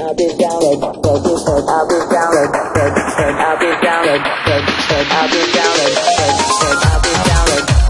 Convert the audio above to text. I'll be down.